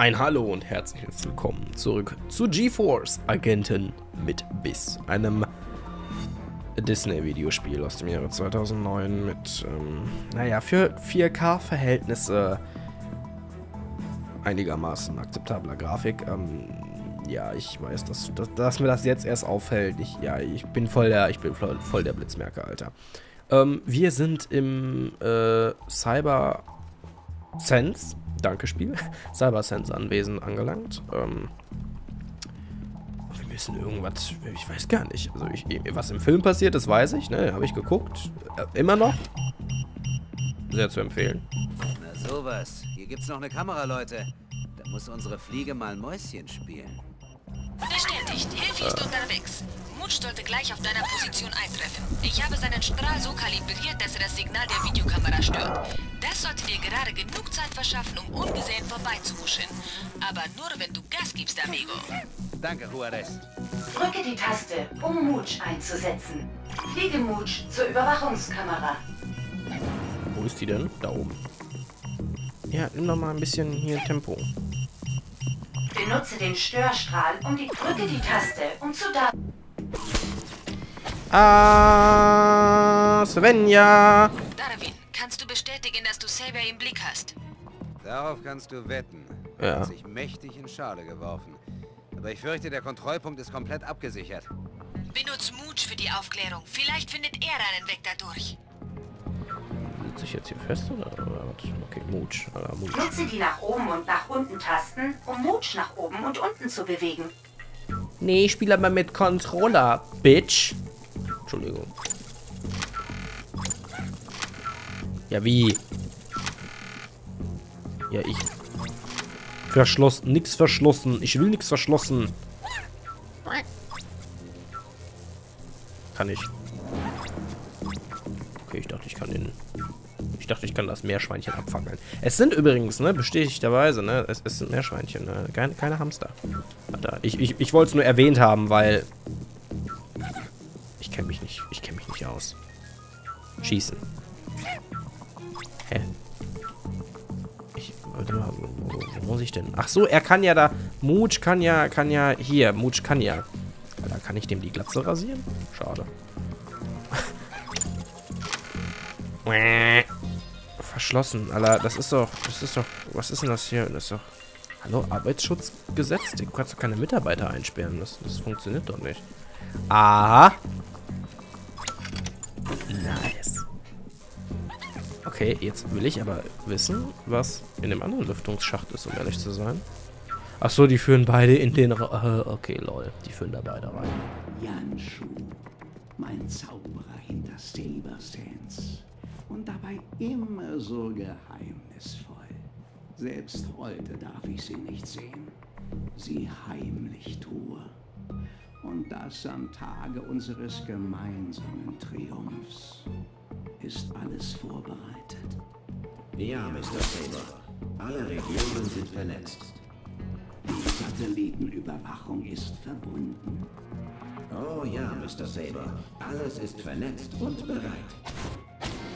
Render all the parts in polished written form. Ein Hallo und herzliches Willkommen zurück zu G-Force Agenten mit Biss, einem Disney-Videospiel aus dem Jahre 2009 mit, naja, für 4K-Verhältnisse einigermaßen akzeptabler Grafik. Ja, ich weiß, dass mir das jetzt erst auffällt. Ich bin voll der Blitzmerker, Alter. Wir sind im Cyber-Sense. Danke, Spiel. Cyber-Sense-Anwesen angelangt. Wir müssen irgendwas. Ich weiß gar nicht. Also, was im Film passiert, das weiß ich. Ne, habe ich geguckt. Immer noch. Sehr zu empfehlen. Na, sowas. Hier gibt's noch eine Kamera, Leute. Da muss unsere Fliege mal Mäuschen spielen. Bestätigt. Hilfe ist unterwegs. Mooch sollte gleich auf deiner Position eintreffen. Ich habe seinen Strahl so kalibriert, dass er das Signal der Videokamera stört. Das sollte dir gerade genug Zeit verschaffen, um ungesehen vorbeizuhuschen. Aber nur, wenn du Gas gibst, Amigo. Danke, Juarez. Drücke die Taste, um Mooch einzusetzen. Fliege Mooch zur Überwachungskamera. Wo ist die denn? Da oben. Ja, nimm doch mal ein bisschen hier Tempo. Benutze den Störstrahl, drücke die Taste, um zu Daten. Svenja! Darwin, kannst du bestätigen, dass du Saber im Blick hast? Darauf kannst du wetten. Er hat sich mächtig in Schale geworfen. Aber ich fürchte, der Kontrollpunkt ist komplett abgesichert. Benutz Mooch für die Aufklärung. Vielleicht findet er einen Weg dadurch. Sitze ich jetzt hier fest oder was? Okay, Mooch. Nutze die nach oben und nach unten Tasten, um Mooch nach oben und unten zu bewegen. Nee, ich spiele aber mit Controller, Bitch. Entschuldigung. Ja, wie? Ja, ich. Verschlossen. Nix verschlossen. Ich will nichts verschlossen. Kann ich. Okay, ich dachte, ich kann den. Ich dachte, ich kann das Meerschweinchen abfangen. Es sind übrigens, ne, bestätigterweise, ne, es sind Meerschweinchen, ne, keine Hamster. Alter, ich wollte es nur erwähnt haben, weil ich kenne mich nicht aus. Schießen. Hä? Warte mal, wo muss ich denn? Ach so, er kann ja da, Mooch kann ja hier, Mooch kann ja. Da kann ich dem die Glatze rasieren? Schade. Verschlossen, Alter, das ist doch, was ist denn das hier? Das ist doch, hallo, Arbeitsschutzgesetz, du kannst doch keine Mitarbeiter einsperren, das funktioniert doch nicht. Aha. Nice. Okay, jetzt will ich aber wissen, was in dem anderen Lüftungsschacht ist, um ehrlich zu sein. Ach so, die führen beide in den, okay, lol, die führen da beide rein. Janschu, mein Zauberer hinter Saber Sense. Und dabei immer so geheimnisvoll. Selbst heute darf ich sie nicht sehen. Sie heimlich tue. Und das am Tage unseres gemeinsamen Triumphs. Ist alles vorbereitet? Ja, Mr. Saber. Alle Regionen sind vernetzt. Die Satellitenüberwachung ist verbunden. Oh ja, Mr. Saber. Alles ist vernetzt und bereit.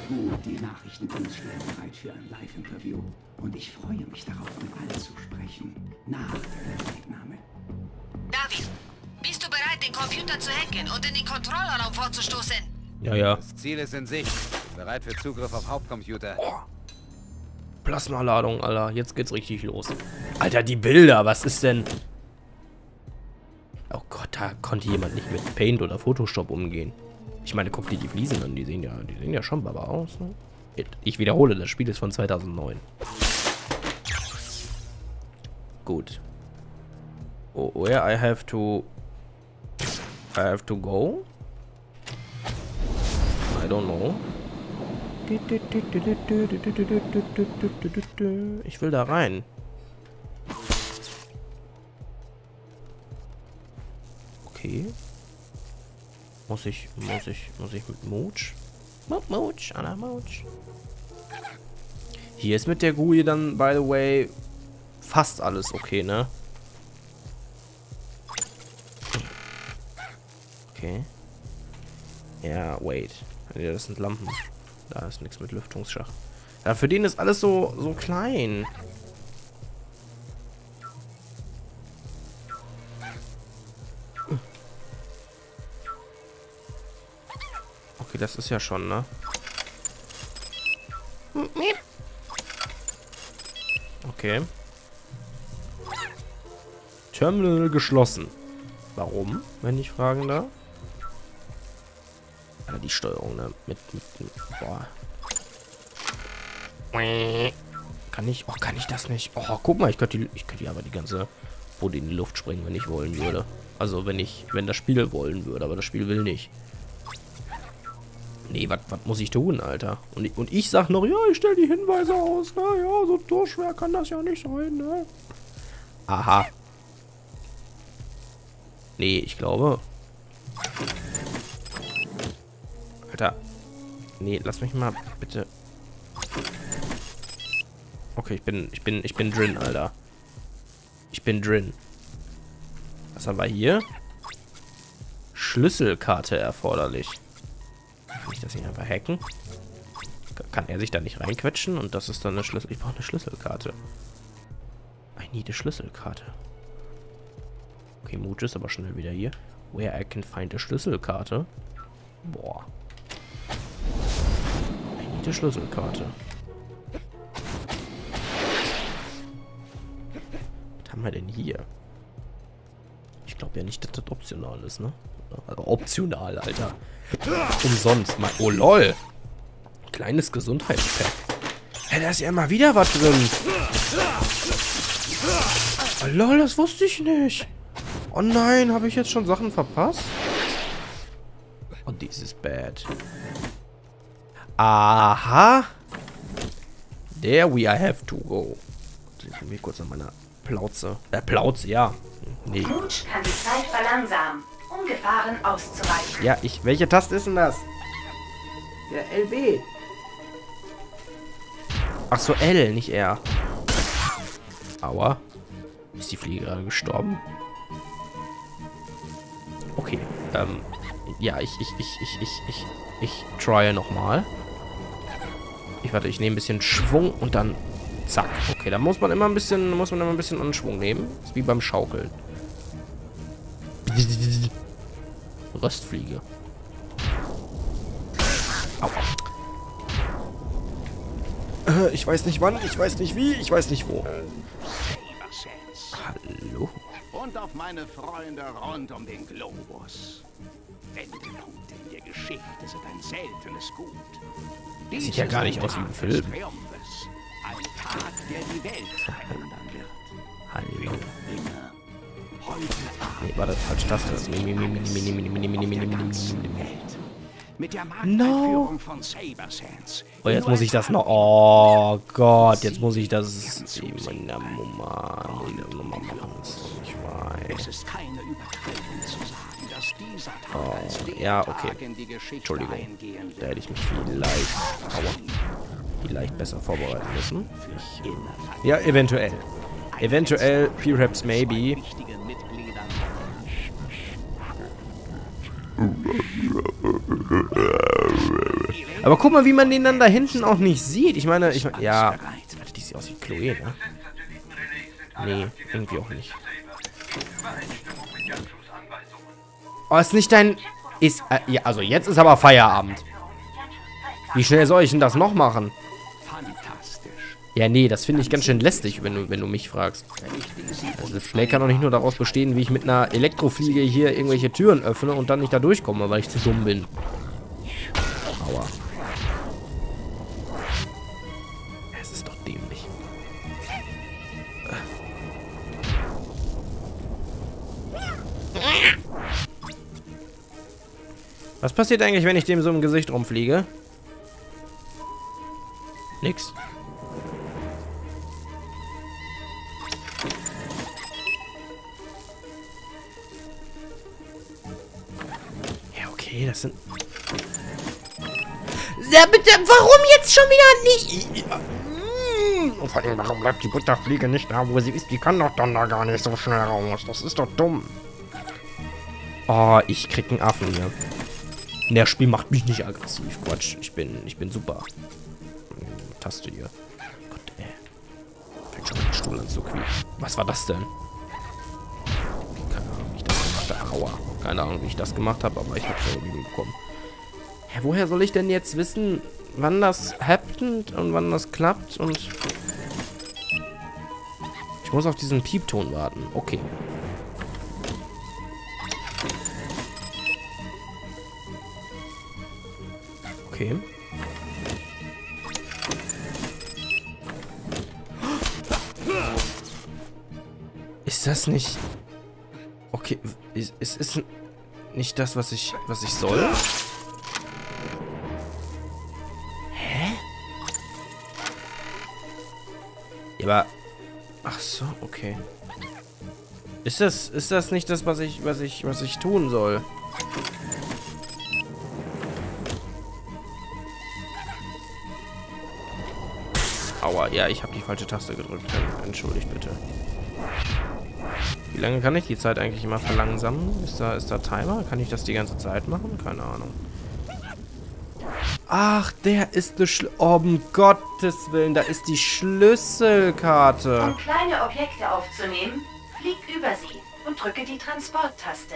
Gut, die Nachrichten sind schnell bereit für ein Live-Interview. Und ich freue mich darauf, mit allen zu sprechen. Nach der Festnahme. David, bist du bereit, den Computer zu hacken und in den Kontrollraum vorzustoßen? Ja, ja. Das Ziel ist in Sicht. Bereit für Zugriff auf Hauptcomputer. Oh. Plasmaladung, Alter. Jetzt geht's richtig los. Alter, die Bilder. Was ist denn? Oh Gott, da konnte jemand nicht mit Paint oder Photoshop umgehen. Ich meine, guck dir die Fliesen an, die sehen ja schon baba aus, ne? Ich wiederhole, das Spiel ist von 2009. Gut. Oh, where I have to go? I don't know. Ich will da rein. Okay. Muss ich mit Mooch? Mooch, Anna Mooch. Hier ist mit der GUI dann, by the way, fast alles okay, ne? Okay. Ja, wait. Ja, das sind Lampen. Da ist nichts mit Lüftungsschacht. Ja, für den ist alles so klein. Okay, das ist ja schon, ne? Okay. Terminal geschlossen. Warum, wenn ich fragen darf? Alter, die Steuerung, ne? Boah. Kann ich? Oh, kann ich das nicht? Oh, guck mal, ich könnte die aber die ganze Bude in die Luft springen, wenn ich wollen würde. Also, wenn das Spiel wollen würde, aber das Spiel will nicht. Nee, was muss ich tun, Alter? Und ich sag noch, ja, ich stelle die Hinweise aus. Na ja, so schwer kann das ja nicht sein, ne? Aha. Nee, ich glaube. Alter. Nee, lass mich mal bitte. Okay, ich bin drin, Alter. Ich bin drin. Was haben wir hier? Schlüsselkarte erforderlich. Kann ich das nicht einfach hacken? Kann er sich da nicht reinquetschen? Und das ist dann eine Schlüssel... Ich brauche eine Schlüsselkarte. I need a Schlüsselkarte. Okay, Mooch ist aber schnell wieder hier. Where I can find a Schlüsselkarte. Boah. I need a Schlüsselkarte. Was haben wir denn hier? Ich glaube ja nicht, dass das optional ist, ne? Also optional, Alter. Umsonst, Mann. Oh, lol. Kleines Gesundheitspack. Hä, da ist ja immer wieder was drin. Oh, lol, das wusste ich nicht. Oh nein, habe ich jetzt schon Sachen verpasst? Oh, this is bad. Aha. There we have to go. Ich bin mir kurz an meiner Plauze. Plauze, ja. Nee. Mooch kann die Zeit verlangsamen, um Gefahren auszuweichen. Ja, welche Taste ist denn das? Der LB. Ach so, L, nicht R. Aua. Ist die Fliege gerade gestorben? Okay, ja, ich try nochmal. Ich nehme ein bisschen Schwung und dann zack. Okay, da muss man immer ein bisschen, an Schwung nehmen. Ist wie beim Schaukeln. Röstfliege. Aua. Ich weiß nicht wann, ich weiß nicht wie, ich weiß nicht wo. Hallo? Und auf meine Freunde rund um den Globus. Wendepunkte in der Geschichte sind ein seltenes Gut. Das sieht ja gar nicht aus wie ein Film. Triumphes. Ein Tag, der die Welt verändern wird. Hallo. Nee, warte, falsche Taste. Mit der Markteinführung von Saber-Sense. Oh, jetzt muss ich das noch... Oh Gott, jetzt muss ich das... Es ist keine Übertreibung zu sagen, dass dieser Tag als der Tag in die Geschichte eingehen wird. Entschuldigung, da hätte ich mich vielleicht... vielleicht besser vorbereiten müssen. Ja, eventuell. Eventuell, perhaps maybe... Aber guck mal, wie man den dann da hinten auch nicht sieht. Ich meine, ja. Warte, die sieht aus wie Chloe, ne? Nee, irgendwie auch nicht. Oh, ist nicht dein... Ist... ja, also jetzt ist aber Feierabend. Wie schnell soll ich denn das noch machen? Ja, nee, das finde ich ganz schön lästig, wenn du mich fragst. Also schnell kann doch nicht nur daraus bestehen, wie ich mit einer Elektrofliege hier irgendwelche Türen öffne und dann nicht da durchkomme, weil ich zu dumm bin. Aua. Es ist doch dämlich. Was passiert eigentlich, wenn ich dem so im Gesicht rumfliege? Nix. Das sind... Ja, bitte, warum jetzt schon wieder nicht? Und vor allem, warum bleibt die Butterfliege nicht da, wo sie ist? Die kann doch dann da gar nicht so schnell raus. Das ist doch dumm. Oh, ich krieg einen Affen hier. Ne, das Spiel macht mich nicht aggressiv. Quatsch, ich bin super. Taste hier. Gott, ey. Fängt schon mit dem Stuhl an zu quietschen. Was war das denn? Keine Ahnung, wie ich das gemacht habe, aber ich habe es irgendwie bekommen. Hä, woher soll ich denn jetzt wissen, wann das happened und wann das klappt? Und ich muss auf diesen Piepton warten. Okay. Okay. Ist das nicht... Okay, es ist nicht das, was ich soll. Hä? Aber... Ach so, okay. Ist das nicht das, was ich tun soll? Aua, ja, ich habe die falsche Taste gedrückt. Entschuldigt bitte. Wie lange kann ich die Zeit eigentlich immer verlangsamen? Ist da Timer? Kann ich das die ganze Zeit machen? Keine Ahnung. Ach, der ist eine Schlüssel... Oh, um Gottes Willen, da ist die Schlüsselkarte. Um kleine Objekte aufzunehmen, flieg über sie und drücke die Transporttaste.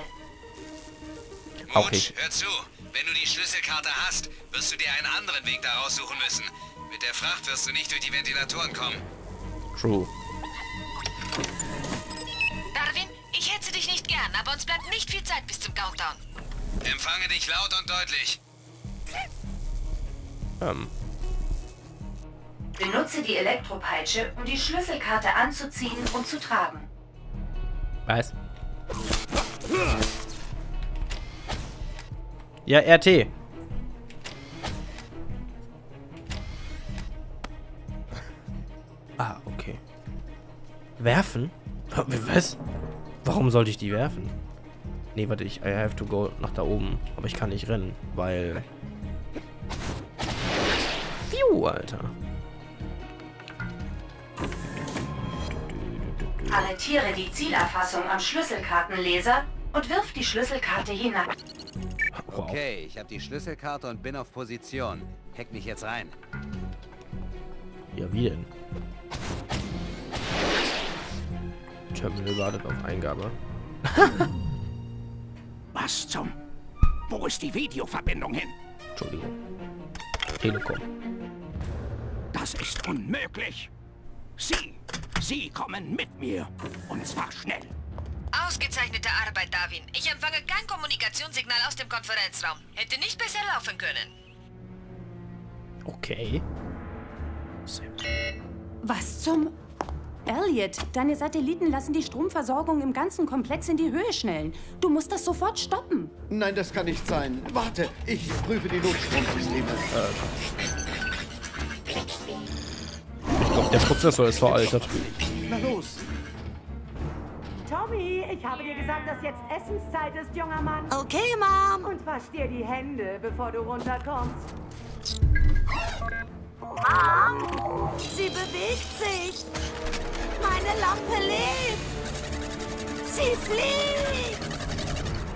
Okay. Mooch, hör zu. Wenn du die Schlüsselkarte hast, wirst du dir einen anderen Weg daraus suchen müssen. Mit der Fracht wirst du nicht durch die Ventilatoren kommen. True. Darwin, ich hetze dich nicht gern, aber uns bleibt nicht viel Zeit bis zum Countdown. Empfange dich laut und deutlich. Benutze die Elektropeitsche, um die Schlüsselkarte anzuziehen und zu tragen. Was? Ja, RT. Ah, okay. Werfen? Was? Warum sollte ich die werfen? Nee, warte, I have to go nach da oben. Aber ich kann nicht rennen, weil... Alter. Arretiere die Zielerfassung am Schlüsselkartenleser und wirf die Schlüsselkarte hinab. Wow. Okay, ich habe die Schlüsselkarte und bin auf Position. Hack mich jetzt rein. Ja, wie denn? Terminal wartet auf Eingabe. Was zum... Wo ist die Videoverbindung hin? Entschuldigung. Telekom. Das ist unmöglich. Sie kommen mit mir. Und zwar schnell. Ausgezeichnete Arbeit, Darwin. Ich empfange kein Kommunikationssignal aus dem Konferenzraum. Hätte nicht besser laufen können. Okay. Was zum... Elliot, deine Satelliten lassen die Stromversorgung im ganzen Komplex in die Höhe schnellen. Du musst das sofort stoppen. Nein, das kann nicht sein. Warte, ich prüfe die Notstromsysteme. Ich glaube, der Prozessor ist veraltet. Na los! Tommy, ich habe dir gesagt, dass jetzt Essenszeit ist, junger Mann. Okay, Mom. Und wasch dir die Hände, bevor du runterkommst. Mom, sie bewegt sich. Meine Lampe lebt. Sie fliegt.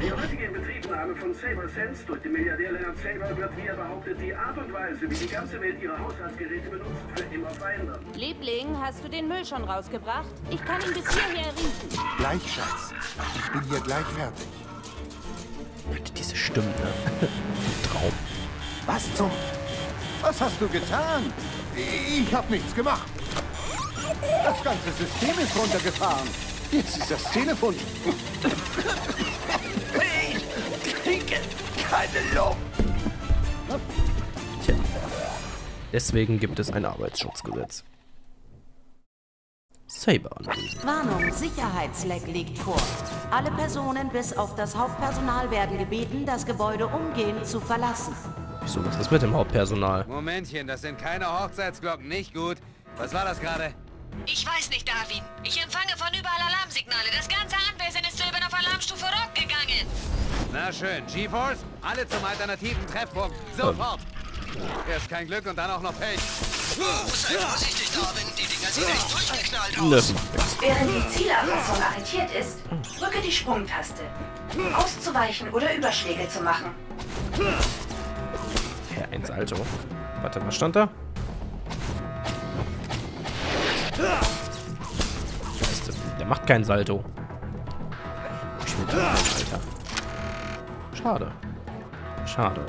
Die heutige Inbetriebnahme von Saber Sense durch den Milliardär Leonard Saber wird, wie er behauptet, die Art und Weise, wie die ganze Welt ihre Haushaltsgeräte benutzt, für immer verändern. Liebling, hast du den Müll schon rausgebracht? Ich kann ihn bis hierher riechen. Gleich, Schatz. Ich bin hier gleich fertig. Bitte diese Stimme, ne? Traum. Was zum... Was hast du getan? Ich hab nichts gemacht. Das ganze System ist runtergefahren. Jetzt ist das Telefon... Tja. Deswegen gibt es ein Arbeitsschutzgesetz. Saber anwesend. Warnung, Sicherheitsleck liegt vor. Alle Personen bis auf das Hauptpersonal werden gebeten, das Gebäude umgehend zu verlassen. Wieso, was ist mit dem Hauptpersonal? Momentchen, das sind keine Hochzeitsglocken, nicht gut. Was war das gerade? Ich weiß nicht, Darwin. Ich empfange von überall Alarmsignale. Das ganze Anwesen ist soeben auf Alarmstufe Rot gegangen. Na schön, G-Force, alle zum alternativen Treffpunkt. Sofort! Erst kein Glück und dann auch noch Pech. Sei vorsichtig, Darwin. Die Dinger sind echt durchgeknallt aus. Während die Zielerfassung arretiert ist, drücke die Sprungtaste. Um auszuweichen oder Überschläge zu machen. Ja, ein Salto. Warte, was stand da? Der macht kein Salto. Alter. Schade. Schade.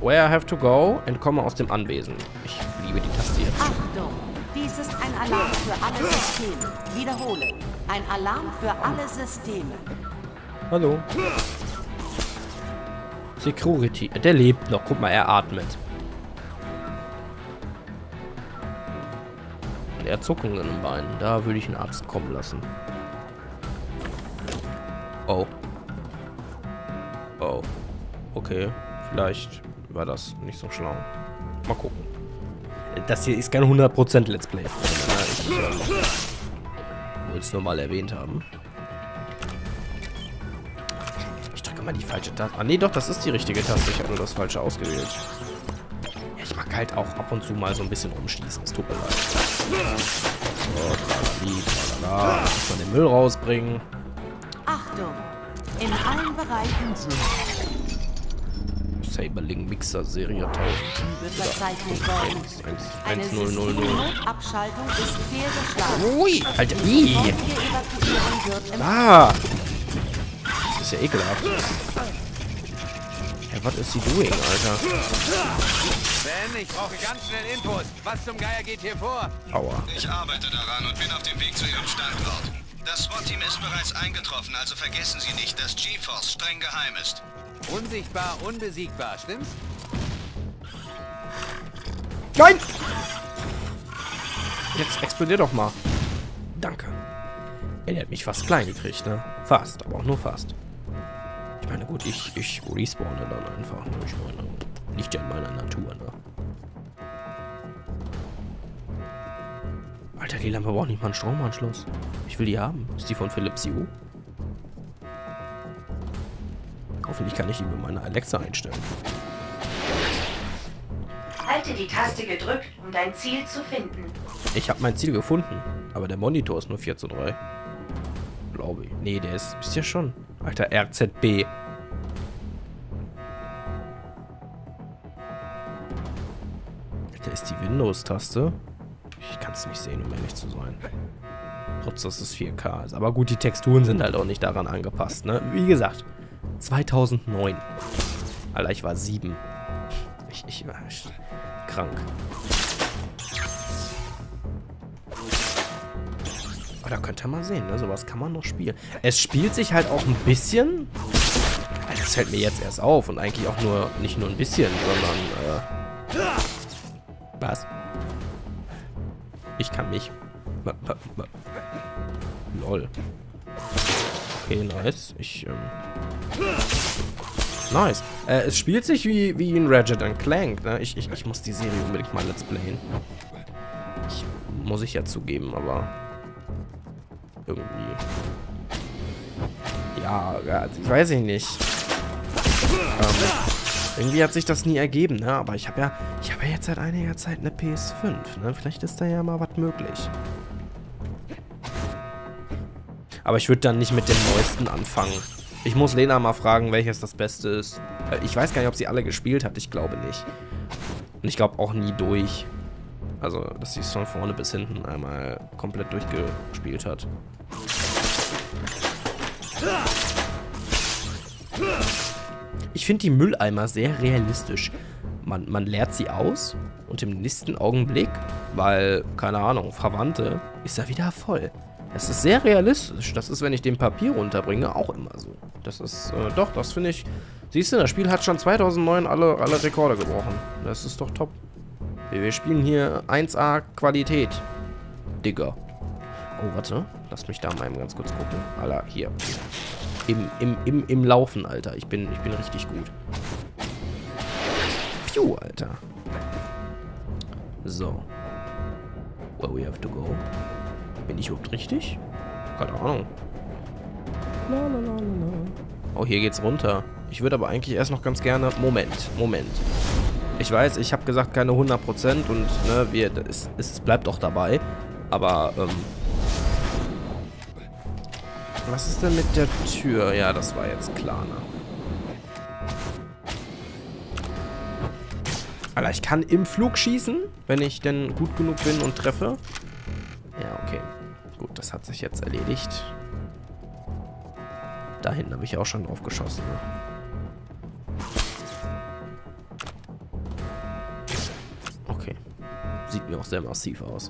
Where I have to go? Entkomme aus dem Anwesen. Ich liebe die Taste jetzt. Achtung! Dies ist ein Alarm für alle Systeme. Wiederhole. Ein Alarm für alle Systeme. Hallo. Security. Der lebt noch. Guck mal, er atmet. Und er hat Zuckungen im Bein. Da würde ich einen Arzt kommen lassen. Oh. Oh. Okay. Vielleicht war das nicht so schlau. Mal gucken. Das hier ist kein 100% Let's Play. Ich wollte es nur mal erwähnt haben. Ich drücke mal die falsche Taste. Ah, nee, doch, das ist die richtige Taste. Ich habe nur das falsche ausgewählt. Ja, ich mag halt auch ab und zu mal so ein bisschen rumschießen. Es tut mir leid. So, tralala. Muss man den Müll rausbringen. Achtung! In allen Bereichen sind Saberling Mixer Serie 1000. Eine System-Notabschaltung ist fehlgeschlagen. Ui, Alter, ii. Ah! Das ist ja ekelhaft. Ja, was ist die doing, Alter? Ben, ich brauche ganz schnell Infos. Was zum Geier geht hier vor? Aua. Ich arbeite daran und bin auf dem Weg zu Ihrem Standort. Das SWAT-Team ist bereits eingetroffen, also vergessen Sie nicht, dass G-Force streng geheim ist. Unsichtbar, unbesiegbar, stimmt's? Nein! Jetzt explodier doch mal. Danke. Er hat mich fast klein gekriegt, ne? Fast, aber auch nur fast. Ich meine, gut, ich respawne dann einfach. Ne? Ich meine, liegt ja in meiner Natur, ne? Alter, die Lampe braucht nicht mal einen Stromanschluss. Ich will die haben. Ist die von Philips Hue? Hoffentlich kann ich die mit meiner Alexa einstellen. Halte die Taste gedrückt, um dein Ziel zu finden. Ich habe mein Ziel gefunden, aber der Monitor ist nur 4:3. Glaube ich. Nee, der ist ja schon. Alter, RZB. Da ist die Windows-Taste. Ich kann es nicht sehen, um ehrlich zu sein. Trotz, dass es 4K ist. Aber gut, die Texturen sind halt auch nicht daran angepasst, ne? Wie gesagt, 2009. Alter, ich war 7. Ich war krank. Aber da könnt ihr mal sehen, ne? Sowas kann man noch spielen. Es spielt sich halt auch ein bisschen. Alter, das fällt mir jetzt erst auf. Und eigentlich auch nur, nicht nur ein bisschen, sondern, was? Ich kann mich. Lol. Okay, nice. Nice. Es spielt sich wie in Ratchet & Clank. Ne? Ich muss die Serie unbedingt mal let's playen. Muss ich ja zugeben, aber irgendwie. Ja, ich weiß ich nicht. Irgendwie hat sich das nie ergeben, ne? Aber ich habe ja jetzt seit einiger Zeit eine PS5, ne? Vielleicht ist da ja mal was möglich. Aber ich würde dann nicht mit dem neuesten anfangen. Ich muss Lena mal fragen, welches das Beste ist. Ich weiß gar nicht, ob sie alle gespielt hat. Ich glaube nicht. Und ich glaube auch nie durch. Also, dass sie es von vorne bis hinten einmal komplett durchgespielt hat. Ich finde die Mülleimer sehr realistisch. Man leert sie aus und im nächsten Augenblick, weil, keine Ahnung, Verwandte, ist er wieder voll. Das ist sehr realistisch. Das ist, wenn ich den Papier runterbringe, auch immer so. Das ist, doch, das finde ich, siehst du, das Spiel hat schon 2009 alle Rekorde gebrochen. Das ist doch top. Wir spielen hier 1A Qualität. Digga. Oh, warte. Lass mich da mal eben ganz kurz gucken. Alter, hier. Im Laufen, Alter. Ich bin richtig gut. Piu, Alter. So. Where we have to go. Bin ich überhaupt richtig? Keine Ahnung. Oh, hier geht's runter. Ich würde aber eigentlich erst noch ganz gerne... Moment. Ich weiß, ich habe gesagt, keine 100% und ne, es bleibt auch dabei. Aber, was ist denn mit der Tür? Ja, das war jetzt klar, ne? Alter, ich kann im Flug schießen, wenn ich denn gut genug bin und treffe. Ja, okay. Gut, das hat sich jetzt erledigt. Da hinten habe ich auch schon drauf geschossen, ne? Sieht mir auch sehr massiv aus.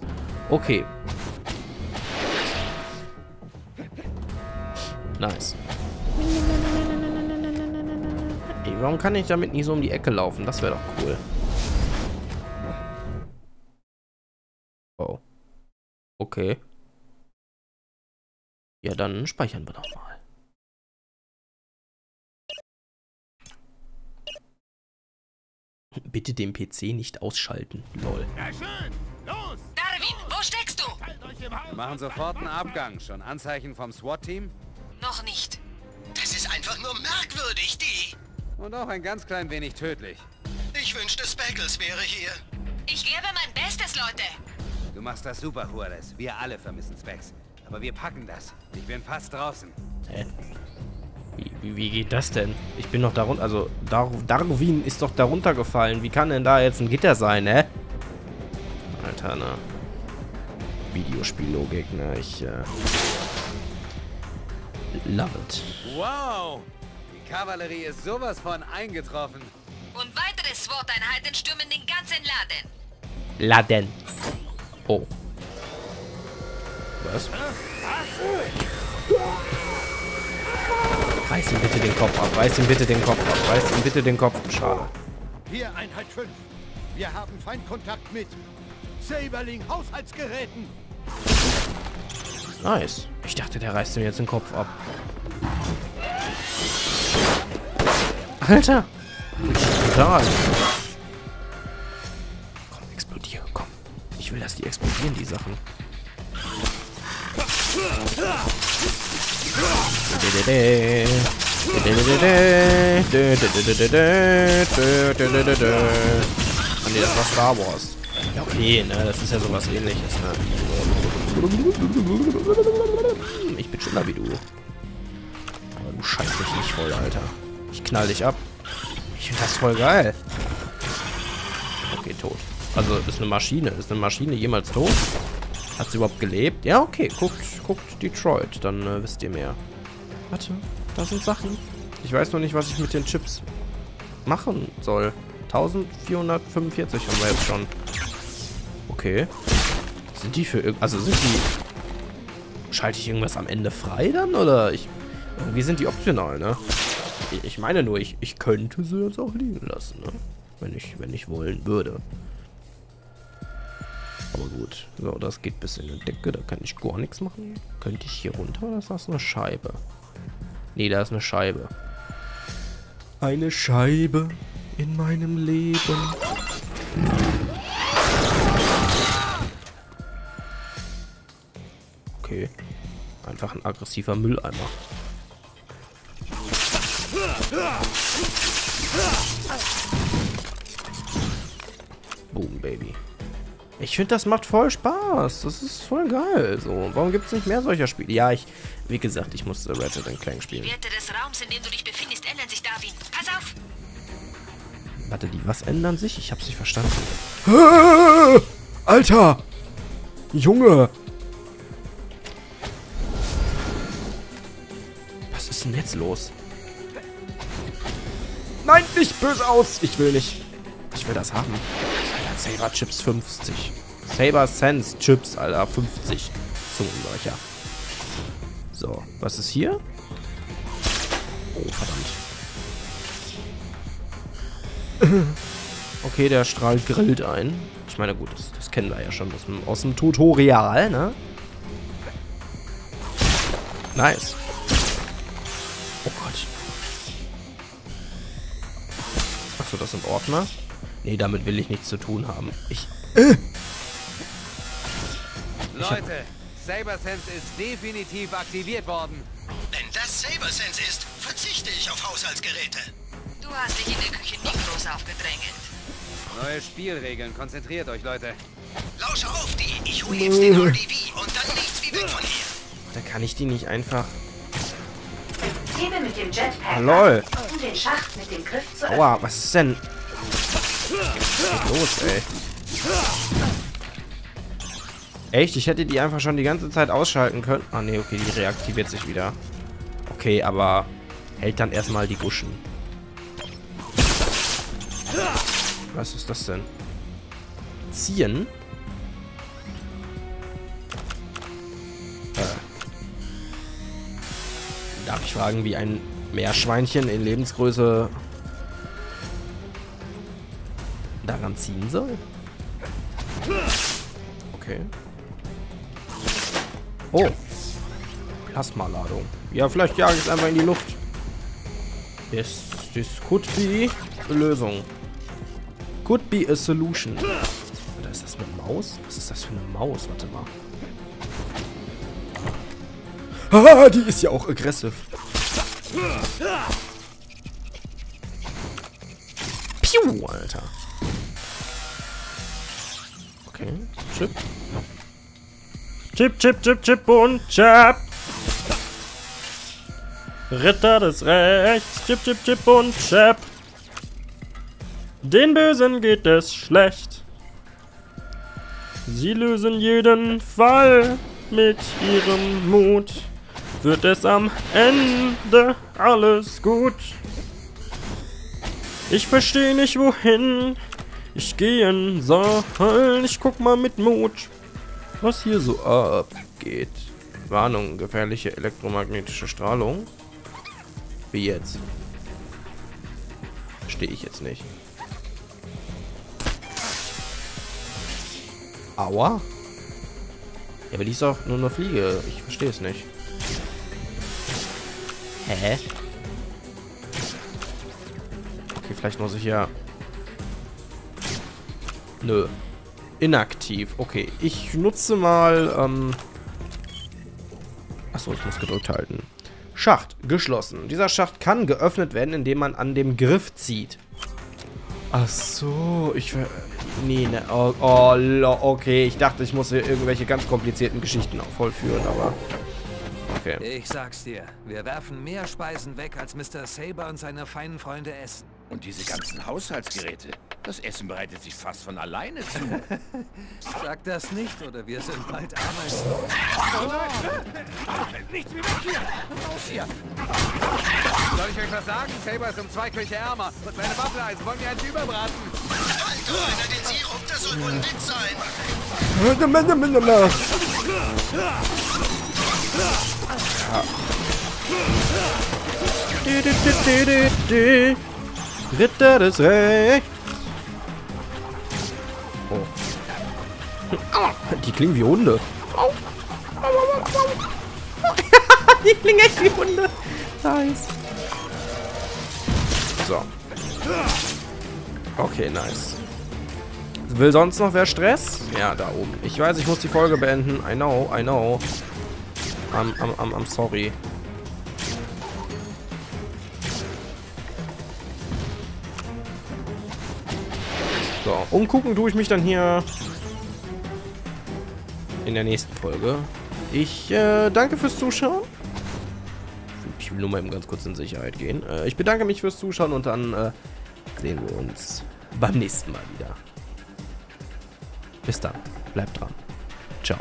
Okay. Nice. Ey, warum kann ich damit nicht so um die Ecke laufen? Das wäre doch cool. Wow. Okay. Ja, dann speichern wir doch mal. Bitte den PC nicht ausschalten. Lol. Ja, schön. Los! Darwin, wo steckst du? Wir machen sofort einen Abgang. Schon Anzeichen vom SWAT-Team? Noch nicht. Das ist einfach nur merkwürdig, die. Und auch ein ganz klein wenig tödlich. Ich wünschte, Speckles wäre hier. Ich gebe mein Bestes, Leute. Du machst das super, Juarez. Wir alle vermissen Specs. Aber wir packen das. Ich bin fast draußen. Hä? Wie geht das denn? Ich bin noch darunter. Also, Darwin ist doch darunter gefallen. Wie kann denn da jetzt ein Gitter sein, hä? Alter, ne? Videospiellogik, ne? Ich, love it. Wow! Die Kavallerie ist sowas von eingetroffen. Und weitere SWAT-Einheiten stürmen den ganzen Laden. Oh. Was? Reiß ihm bitte den Kopf ab, schade. Hier Einheit 5. Wir haben Feindkontakt mit Saberling Haushaltsgeräten. Nice. Ich dachte, der reißt mir jetzt den Kopf ab. Alter. Total. Komm, explodiere, komm. Ich will, dass die explodieren, die Sachen. Nee, das war Star Wars. Ja, okay, ne? Das ist ja sowas ähnliches, ne? Ich bin schneller wie du. Aber du scheißt mich nicht voll, Alter. Ich knall dich ab. Ich finde das voll geil. Okay, tot. Also, ist eine Maschine. Ist eine Maschine jemals tot? Hat sie überhaupt gelebt? Ja, okay. Guckt Detroit. Dann wisst ihr mehr. Warte, da sind Sachen. Ich weiß noch nicht, was ich mit den Chips machen soll. 1445 haben wir jetzt schon. Okay. Sind die für irgendwas? Also sind die... Schalte ich irgendwas am Ende frei dann? Oder ich... Irgendwie sind die optional, ne? Ich meine nur, ich könnte sie jetzt auch liegen lassen, ne? Wenn ich wollen würde. Aber gut. So, das geht bis in die Decke. Da kann ich gar nichts machen. Könnte ich hier runter? Oder ist das eine Scheibe? Nee, da ist eine Scheibe. Eine Scheibe in meinem Leben. Okay. Einfach ein aggressiver Mülleimer. Boom, Baby. Ich finde, das macht voll Spaß. Das ist voll geil. So, warum gibt es nicht mehr solcher Spiele? Ja, wie gesagt, ich musste Ratchet & Clank spielen. Die Werte des Raums, in dem du dich befindest, ändern sich, Darwin. Pass auf! Warte, die was ändern sich? Ich hab's nicht verstanden. Alter! Junge! Was ist denn jetzt los? Nein, nicht böse aus! Ich will nicht. Ich will das haben. Saber Chips 50. Saber Sense Chips, Alter, 50. Zungenbrecher. So, was ist hier? Oh, verdammt. Okay, der Strahl grillt ein. Ich meine, gut, das kennen wir ja schon aus dem Tutorial, ne? Nice. Oh Gott. Achso, das sind Ordner. Nee, damit will ich nichts zu tun haben. Leute, Cyber-Sense ist definitiv aktiviert worden. Wenn das Cyber-Sense ist, verzichte ich auf Haushaltsgeräte. Du hast dich in der Küche nicht groß aufgedrängelt. Neue Spielregeln, konzentriert euch, Leute. Lausche auf die, ich hole jetzt den ODV und dann nichts wie weg von hier. Da kann ich die nicht einfach... Hebe mit dem Jetpack ab, um den Schacht mit dem Griff zu öffnen. Aua, was ist denn... Was geht los, ey? Echt? Ich hätte die einfach schon die ganze Zeit ausschalten können. Ah, ne, okay, die reaktiviert sich wieder. Okay, aber hält dann erstmal die Guschen. Was ist das denn? Ziehen? Darf ich fragen, wie ein Meerschweinchen in Lebensgröße daran ziehen soll? Okay. Oh. Plasmaladung. Ja, vielleicht jage ich es einfach in die Luft. This could be eine Lösung. Could be a solution. Oder ist das eine Maus? Was ist das für eine Maus? Warte mal. Haha, die ist ja auch aggressiv. Piu, Alter. Okay, Chip. Chip, Chip, Chip, Chip und Chap. Ritter des Rechts. Chip, Chip, Chip und Chap. Den Bösen geht es schlecht. Sie lösen jeden Fall. Mit ihrem Mut wird es am Ende alles gut. Ich verstehe nicht, wohin ich gehen soll. Ich guck mal mit Mooch, was hier so abgeht. Warnung, gefährliche elektromagnetische Strahlung. Wie jetzt? Verstehe ich jetzt nicht. Aua. Ja, aber die ist auch nur eine Fliege. Ich verstehe es nicht. Hä? Okay, vielleicht muss ich ja... Nö. Inaktiv. Okay, ich nutze mal... Achso, ich muss gedrückt halten. Schacht. Geschlossen. Dieser Schacht kann geöffnet werden, indem man an dem Griff zieht. Ach so, ich... Nee, ne. Oh, okay. Ich dachte, ich muss hier irgendwelche ganz komplizierten Geschichten auch vollführen, aber... Okay. Ich sag's dir, wir werfen mehr Speisen weg, als Mr. Saber und seine feinen Freunde essen. Und diese ganzen Haushaltsgeräte, das Essen bereitet sich fast von alleine zu. Sag das nicht, oder wir sind bald arbeitslos. Nicht wie weg hier! Raus hier! Soll ich euch was sagen? Saber ist um 2 Köche ärmer. Und seine Waffeleisen wollen wir jetzt überbraten. Alter, einer den Sirup, das soll wohl ein Witz sein. Ritter des Rechts. Oh. Die klingen wie Hunde. Die klingen echt wie Hunde. Nice. So. Okay, nice. Will sonst noch wer Stress? Ja, da oben. Ich weiß, ich muss die Folge beenden. I know, I know. I'm sorry. So, umgucken tue ich mich dann hier in der nächsten Folge. Ich danke fürs Zuschauen. Ich will nur mal eben ganz kurz in Sicherheit gehen. Ich bedanke mich fürs Zuschauen und dann sehen wir uns beim nächsten Mal wieder. Bis dann. Bleibt dran. Ciao.